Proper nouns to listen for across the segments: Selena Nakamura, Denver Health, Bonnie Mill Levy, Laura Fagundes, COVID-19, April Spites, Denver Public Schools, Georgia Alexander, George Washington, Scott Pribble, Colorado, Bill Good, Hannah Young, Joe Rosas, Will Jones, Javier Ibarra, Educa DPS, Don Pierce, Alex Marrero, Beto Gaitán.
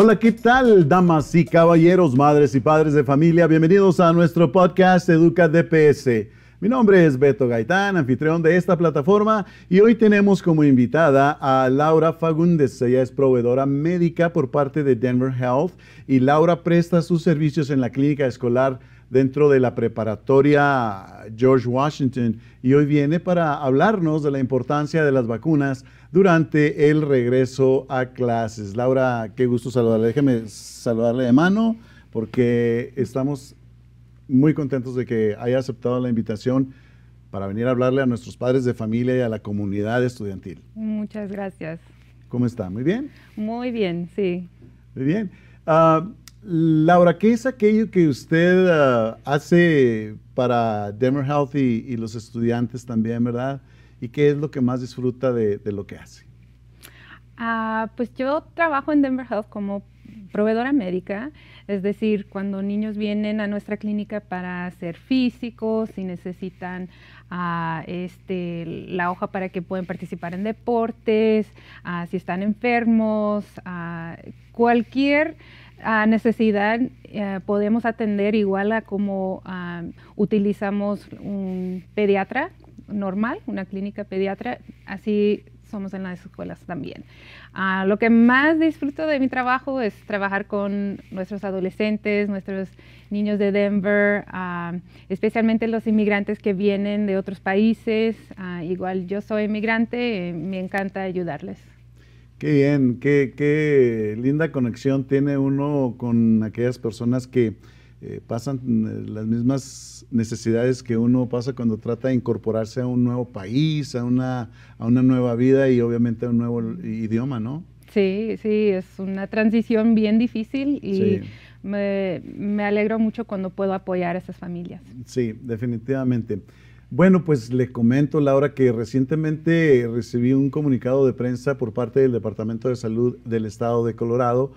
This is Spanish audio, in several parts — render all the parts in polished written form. Hola, ¿qué tal, damas y caballeros, madres y padres de familia? Bienvenidos a nuestro podcast Educa DPS. Mi nombre es Beto Gaitán, anfitrión de esta plataforma, y hoy tenemos como invitada a Laura Fagundes. Ella es proveedora médica por parte de Denver Health y Laura presta sus servicios en la clínica escolar dentro de la preparatoria George Washington, y hoy viene para hablarnos de la importancia de las vacunas durante el regreso a clases. Laura, qué gusto saludarle. Déjeme saludarle de mano porque estamos muy contentos de que haya aceptado la invitación para venir a hablarle a nuestros padres de familia y a la comunidad estudiantil. Muchas gracias. ¿Cómo está? ¿Muy bien? Muy bien, sí. Muy bien. Laura, ¿qué es aquello que usted hace para Denver Health y los estudiantes también, verdad? ¿Y qué es lo que más disfruta de lo que hace? Pues yo trabajo en Denver Health como proveedora médica, es decir, cuando niños vienen a nuestra clínica para hacer físicos, si necesitan la hoja para que puedan participar en deportes, si están enfermos, cualquier necesidad podemos atender igual a como utilizamos un pediatra normal, una clínica pediatra, así somos en las escuelas también. Lo que más disfruto de mi trabajo es trabajar con nuestros adolescentes, nuestros niños de Denver, especialmente los inmigrantes que vienen de otros países. Igual yo soy inmigrante, me encanta ayudarles. Qué bien, qué linda conexión tiene uno con aquellas personas que pasan las mismas necesidades que uno pasa cuando trata de incorporarse a un nuevo país, a una nueva vida y obviamente a un nuevo idioma, ¿no? Sí, sí, es una transición bien difícil y sí. me alegro mucho cuando puedo apoyar a esas familias. Sí, definitivamente. Bueno, pues le comento, Laura, que recientemente recibí un comunicado de prensa por parte del Departamento de Salud del Estado de Colorado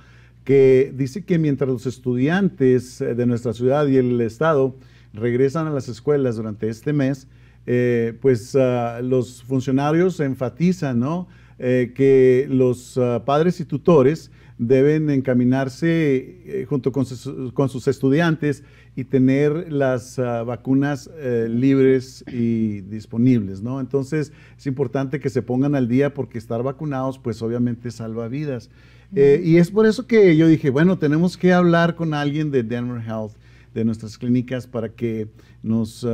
que dice que mientras los estudiantes de nuestra ciudad y el estado regresan a las escuelas durante este mes, los funcionarios enfatizan, ¿no?, que los padres y tutores deben encaminarse junto con sus estudiantes y tener las vacunas libres y disponibles, ¿no? Entonces, es importante que se pongan al día porque estar vacunados, pues obviamente salva vidas. Y es por eso que yo dije, bueno, tenemos que hablar con alguien de Denver Health, de nuestras clínicas, para que nos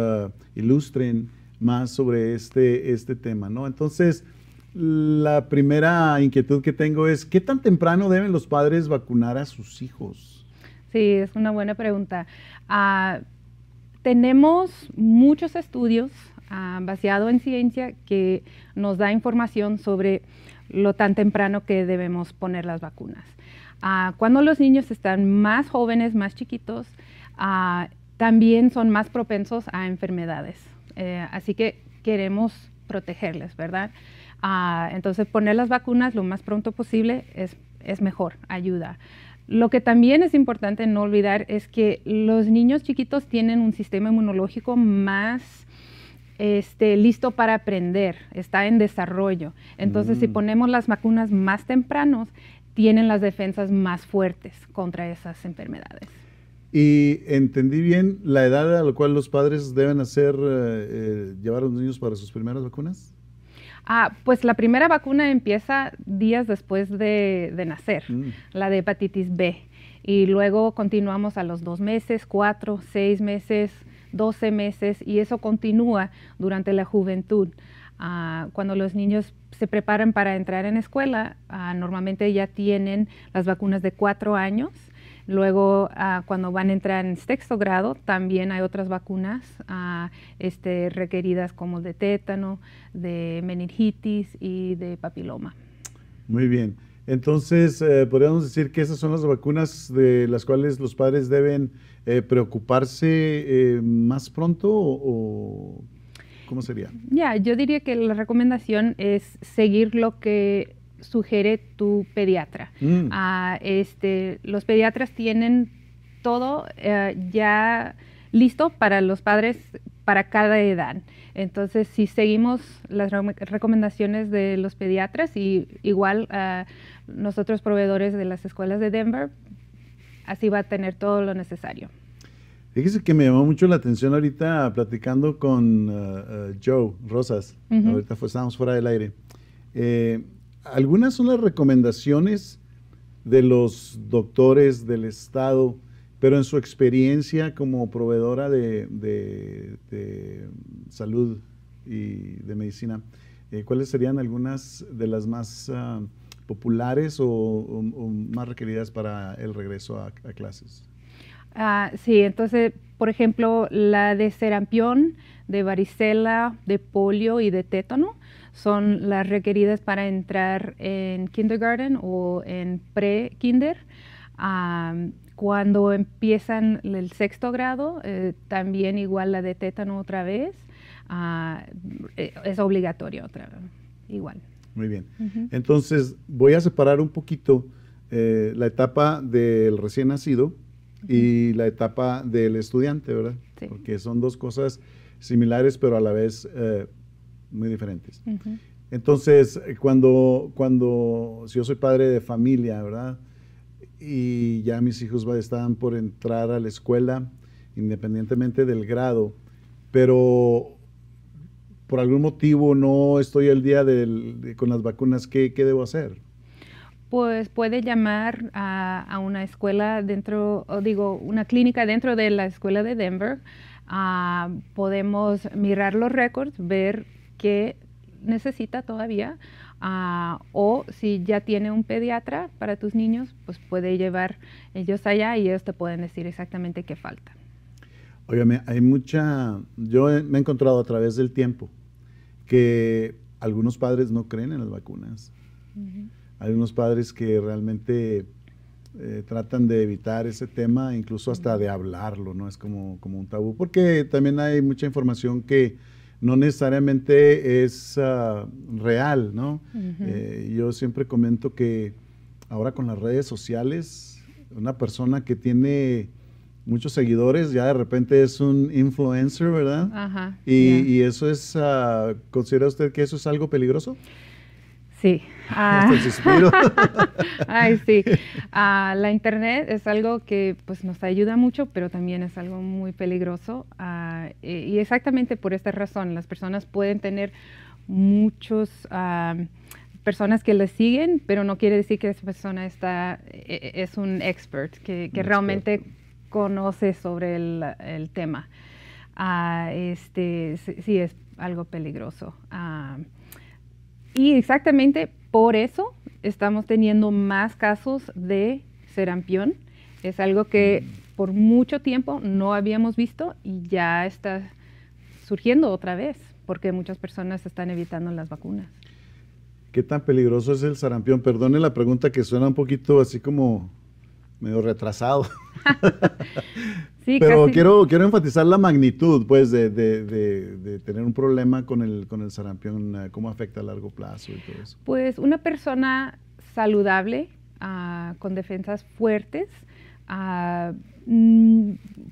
ilustren más sobre este tema, ¿no? Entonces, la primera inquietud que tengo es, ¿qué tan temprano deben los padres vacunar a sus hijos? Sí, es una buena pregunta. Tenemos muchos estudios baseados en ciencia que nos da información sobre lo tan temprano que debemos poner las vacunas. Cuando los niños están más jóvenes, más chiquitos, también son más propensos a enfermedades. Así que queremos protegerles, ¿verdad? Entonces, poner las vacunas lo más pronto posible es mejor, ayuda. Lo que también es importante no olvidar es que los niños chiquitos tienen un sistema inmunológico más listo para aprender, está en desarrollo. Entonces, si ponemos las vacunas más tempranos, tienen las defensas más fuertes contra esas enfermedades. Y entendí bien la edad a la cual los padres deben llevar a los niños para sus primeras vacunas. Pues la primera vacuna empieza días después de nacer, la de hepatitis B. Y luego continuamos a los 2 meses, 4, 6 meses, 12 meses, y eso continúa durante la juventud. Cuando los niños se preparan para entrar en escuela, normalmente ya tienen las vacunas de 4 años. Luego, cuando van a entrar en 6º grado, también hay otras vacunas requeridas como de tétano, de meningitis y de papiloma. Muy bien. Entonces, podríamos decir que esas son las vacunas de las cuales los padres deben preocuparse más pronto o ¿cómo sería? Ya, yo diría que la recomendación es seguir lo que sugiere tu pediatra. Los pediatras tienen todo ya listo para los padres para cada edad. Entonces, si seguimos las recomendaciones de los pediatras, y igual nosotros proveedores de las escuelas de Denver, así va a tener todo lo necesario. Fíjese que me llamó mucho la atención ahorita platicando con Joe Rosas, ahorita estábamos fuera del aire. Algunas son las recomendaciones de los doctores del estado, pero en su experiencia como proveedora de salud y de medicina, ¿cuáles serían algunas de las más populares o más requeridas para el regreso a clases? Sí, entonces, por ejemplo, la de serampión, de varicela, de polio y de tétano son las requeridas para entrar en kindergarten o en pre-kinder. Cuando empiezan el sexto grado, también igual la de tétano otra vez, es obligatorio otra vez, igual. Muy bien. Entonces, voy a separar un poquito la etapa del recién nacido y la etapa del estudiante, ¿verdad? Sí. Porque son dos cosas similares, pero a la vez muy diferentes. Entonces, si yo soy padre de familia, ¿verdad? Y ya mis hijos están por entrar a la escuela, independientemente del grado, pero por algún motivo no estoy al día con las vacunas, ¿qué debo hacer? Pues puede llamar a una escuela dentro, una clínica dentro de la escuela de Denver. Podemos mirar los récords, ver qué necesita todavía, o si ya tiene un pediatra para tus niños, pues puede llevar ellos allá y ellos te pueden decir exactamente qué falta. Óigame, hay mucha... Yo me he encontrado a través del tiempo que algunos padres no creen en las vacunas. Hay unos padres que realmente tratan de evitar ese tema, incluso hasta de hablarlo, ¿no? Es como un tabú, porque también hay mucha información que no necesariamente es real, ¿no? Yo siempre comento que ahora con las redes sociales, una persona que tiene muchos seguidores ya de repente es un influencer, ¿verdad? Y eso es, ¿considera usted que eso es algo peligroso? Sí. Ay, sí. La internet es algo que pues nos ayuda mucho, pero también es algo muy peligroso. Y exactamente por esta razón, las personas pueden tener muchos personas que les siguen, pero no quiere decir que esa persona es un expert, que realmente conoce sobre el tema. Sí, es algo peligroso. Y exactamente por eso estamos teniendo más casos de serampión. Es algo que por mucho tiempo no habíamos visto y ya está surgiendo otra vez porque muchas personas están evitando las vacunas. ¿Qué tan peligroso es el sarampión? Perdone la pregunta que suena un poquito así como medio retrasado. Sí, pero casi. Quiero enfatizar la magnitud, pues, de tener un problema con el sarampión, cómo afecta a largo plazo y todo eso. Pues una persona saludable, con defensas fuertes,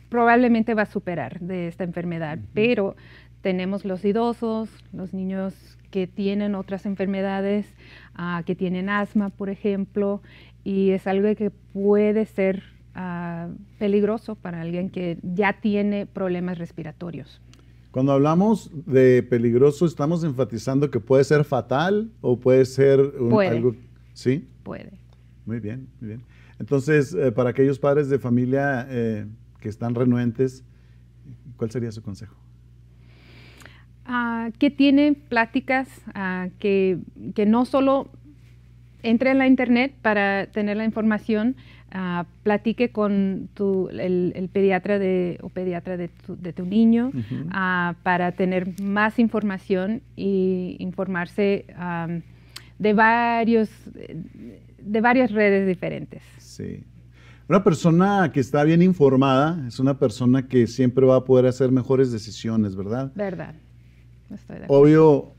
probablemente va a superar de esta enfermedad, pero tenemos los idosos, los niños que tienen otras enfermedades, que tienen asma, por ejemplo, y es algo que puede ser peligroso para alguien que ya tiene problemas respiratorios. Cuando hablamos de peligroso, estamos enfatizando que puede ser fatal o puede ser algo... ¿Sí? Puede. Muy bien, muy bien. Entonces, para aquellos padres de familia que están renuentes, ¿cuál sería su consejo? Que tienen pláticas, que no solo entre en la internet para tener la información, platique con el pediatra de tu niño para tener más información y informarse de varias redes diferentes. Sí. Una persona que está bien informada es una persona que siempre va a poder hacer mejores decisiones, ¿verdad? Verdad. Estoy de acuerdo. Obvio,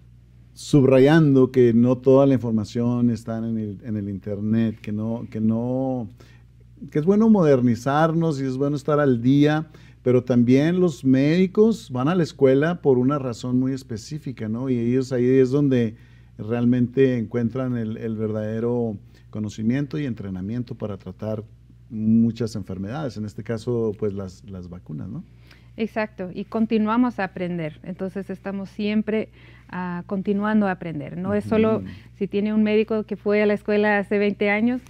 subrayando que no toda la información está en el internet, que es bueno modernizarnos y es bueno estar al día, Pero también los médicos van a la escuela por una razón muy específica, ¿no? Y ellos ahí es donde realmente encuentran el verdadero conocimiento y entrenamiento para tratar muchas enfermedades, en este caso, pues las vacunas, ¿no? Exacto, y continuamos a aprender, entonces estamos siempre continuando a aprender, no es solo si tiene un médico que fue a la escuela hace 20 años,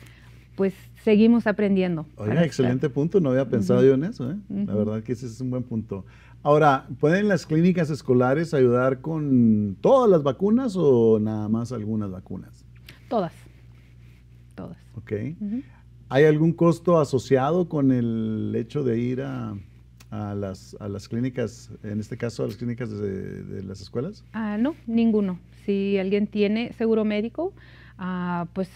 pues seguimos aprendiendo. Oiga, excelente punto, no había pensado yo en eso, ¿eh? La verdad que ese es un buen punto. Ahora, ¿pueden las clínicas escolares ayudar con todas las vacunas o nada más algunas vacunas? Todas, todas. Ok. ¿Hay algún costo asociado con el hecho de ir a las clínicas, en este caso a las clínicas de las escuelas? No, ninguno. Si alguien tiene seguro médico, pues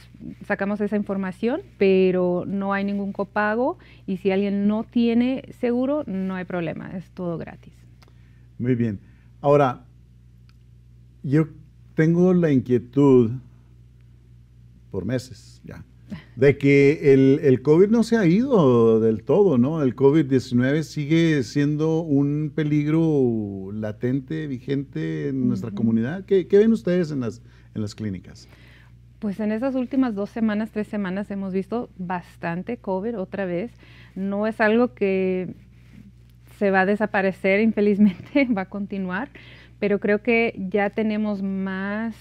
sacamos esa información, pero no hay ningún copago y si alguien no tiene seguro, no hay problema, es todo gratis. Muy bien. Ahora, yo tengo la inquietud por meses ya, de que el COVID no se ha ido del todo, ¿no? El COVID-19 sigue siendo un peligro latente, vigente en nuestra comunidad. ¿Qué ven ustedes en las clínicas? Pues en esas últimas 2 semanas, 3 semanas hemos visto bastante COVID otra vez. No es algo que se va a desaparecer, infelizmente, va a continuar, pero creo que ya tenemos más...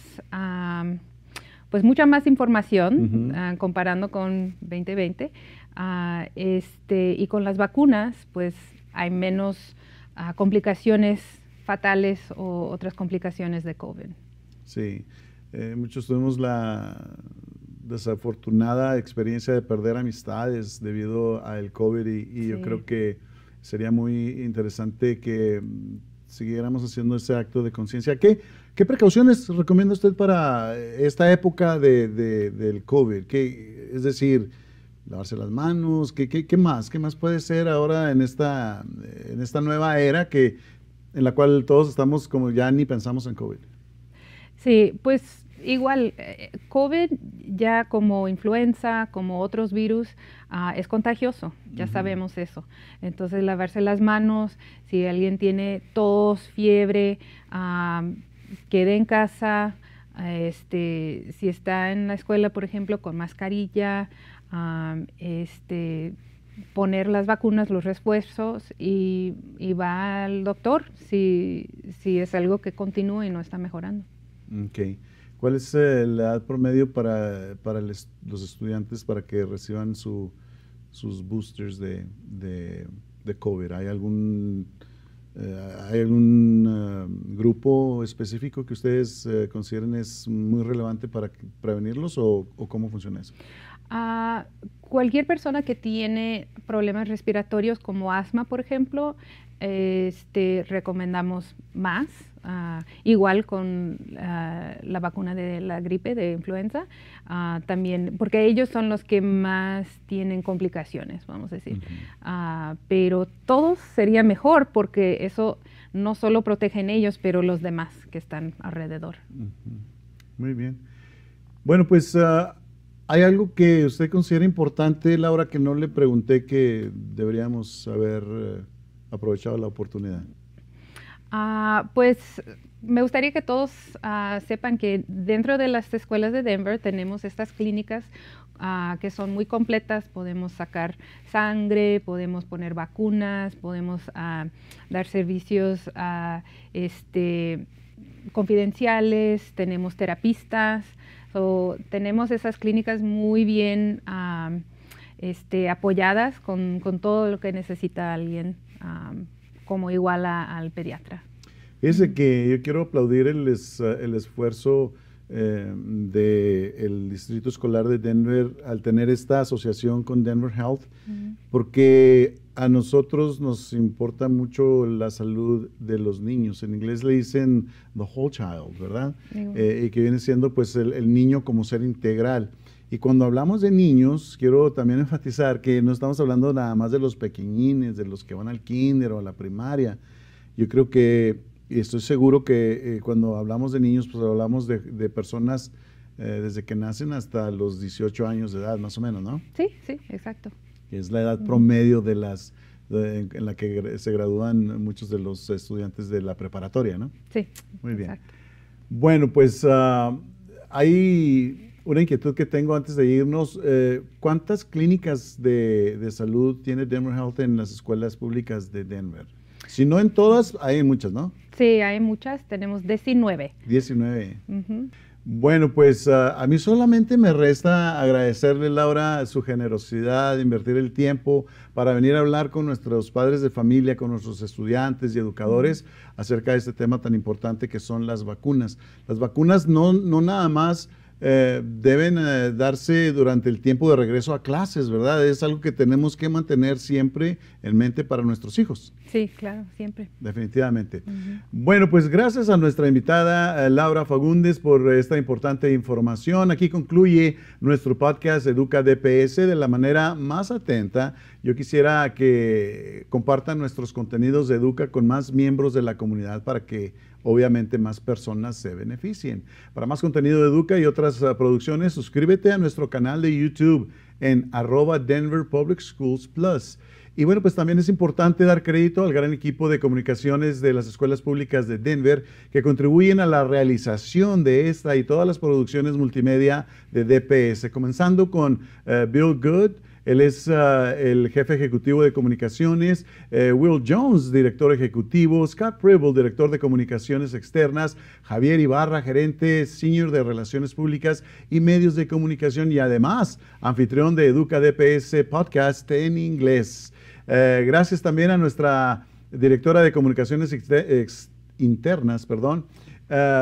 pues mucha más información comparando con 2020 y con las vacunas pues hay menos complicaciones fatales o otras complicaciones de COVID. Sí, muchos tuvimos la desafortunada experiencia de perder amistades debido al COVID y yo creo que sería muy interesante que siguiéramos haciendo ese acto de conciencia. ¿Qué precauciones recomienda usted para esta época del COVID? Es decir, lavarse las manos, ¿qué más puede ser ahora en esta nueva era en la cual todos estamos como ya ni pensamos en COVID? Sí, pues igual, COVID ya como influenza, como otros virus, es contagioso, ya sabemos eso. Entonces, lavarse las manos, si alguien tiene tos, fiebre, quede en casa, si está en la escuela, por ejemplo, con mascarilla, poner las vacunas, los refuerzos y va al doctor si es algo que continúa y no está mejorando. Ok. ¿Cuál es la edad promedio para los estudiantes para que reciban sus boosters de COVID? ¿Hay algún... grupo específico que ustedes consideren es muy relevante para prevenirlos o cómo funciona eso? Cualquier persona que tiene problemas respiratorios como asma, por ejemplo, recomendamos más, igual con la vacuna de la gripe, de influenza, también, porque ellos son los que más tienen complicaciones, vamos a decir. Pero todos sería mejor porque eso no solo protegen ellos, pero los demás que están alrededor. Muy bien. Bueno, pues... ¿hay algo que usted considera importante, Laura, que no le pregunté que deberíamos haber aprovechado la oportunidad? Pues me gustaría que todos sepan que dentro de las escuelas de Denver tenemos estas clínicas que son muy completas, podemos sacar sangre, podemos poner vacunas, podemos dar servicios confidenciales, tenemos terapistas. So, tenemos esas clínicas muy bien apoyadas con todo lo que necesita alguien, como igual al pediatra. Fíjense que yo quiero aplaudir el esfuerzo del Distrito Escolar de Denver al tener esta asociación con Denver Health, porque a nosotros nos importa mucho la salud de los niños. En inglés le dicen the whole child, ¿verdad? Y que viene siendo pues el niño como ser integral. Y cuando hablamos de niños, quiero también enfatizar que no estamos hablando nada más de los pequeñines, de los que van al kinder o a la primaria. Yo creo que, y estoy seguro que cuando hablamos de niños, pues hablamos de personas desde que nacen hasta los 18 años de edad, más o menos, ¿no? Sí, sí, exacto. Que es la edad promedio de las en la que se gradúan muchos de los estudiantes de la preparatoria, ¿no? Sí. Muy bien. Exacto. Bueno, pues hay una inquietud que tengo antes de irnos. ¿Cuántas clínicas de salud tiene Denver Health en las escuelas públicas de Denver? Si no en todas, hay muchas, ¿no? Sí, hay muchas. Tenemos 19. 19. Uh-huh. Bueno, pues a mí solamente me resta agradecerle, Laura, su generosidad, invertir el tiempo para venir a hablar con nuestros padres de familia, con nuestros estudiantes y educadores acerca de este tema tan importante que son las vacunas. Las vacunas no nada más deben darse durante el tiempo de regreso a clases, ¿verdad? Es algo que tenemos que mantener siempre en mente para nuestros hijos. Sí, claro, siempre. Definitivamente. Uh-huh. Bueno, pues gracias a nuestra invitada Laura Fagundes por esta importante información. Aquí concluye nuestro podcast Educa DPS de la manera más atenta. Yo quisiera que compartan nuestros contenidos de Educa con más miembros de la comunidad para que obviamente más personas se beneficien. Para más contenido de Educa y otras producciones, suscríbete a nuestro canal de YouTube en @Denver Public Schools Plus. Y bueno, pues también es importante dar crédito al gran equipo de comunicaciones de las escuelas públicas de Denver que contribuyen a la realización de esta y todas las producciones multimedia de DPS, comenzando con Bill Good. Él es el jefe ejecutivo de comunicaciones, Will Jones, director ejecutivo, Scott Pribble, director de comunicaciones externas, Javier Ibarra, gerente senior de relaciones públicas y medios de comunicación y además anfitrión de Educa DPS Podcast en inglés. Gracias también a nuestra directora de comunicaciones internas, perdón,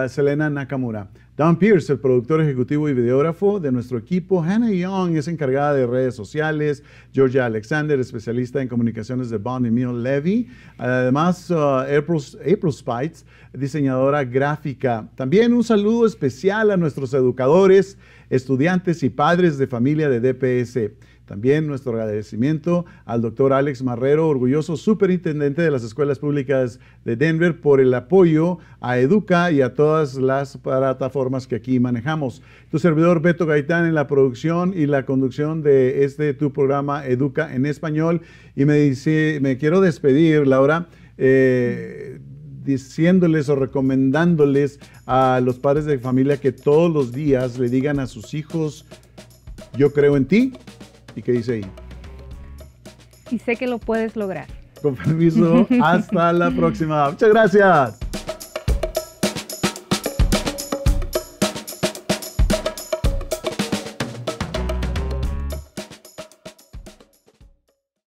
Selena Nakamura. Don Pierce, el productor ejecutivo y videógrafo de nuestro equipo. Hannah Young es encargada de redes sociales. Georgia Alexander, especialista en comunicaciones de Bonnie Mill Levy. Además, April Spites, diseñadora gráfica. También un saludo especial a nuestros educadores, estudiantes y padres de familia de DPS. También nuestro agradecimiento al doctor Alex Marrero, orgulloso superintendente de las escuelas públicas de Denver, por el apoyo a Educa y a todas las plataformas que aquí manejamos. Tu servidor Beto Gaitán en la producción y la conducción de este tu programa Educa en Español. Y me quiero despedir, Laura, diciéndoles o recomendándoles a los padres de familia que todos los días le digan a sus hijos, yo creo en ti. ¿Y qué dice ahí? Y sé que lo puedes lograr. Con permiso, hasta la próxima. Muchas gracias.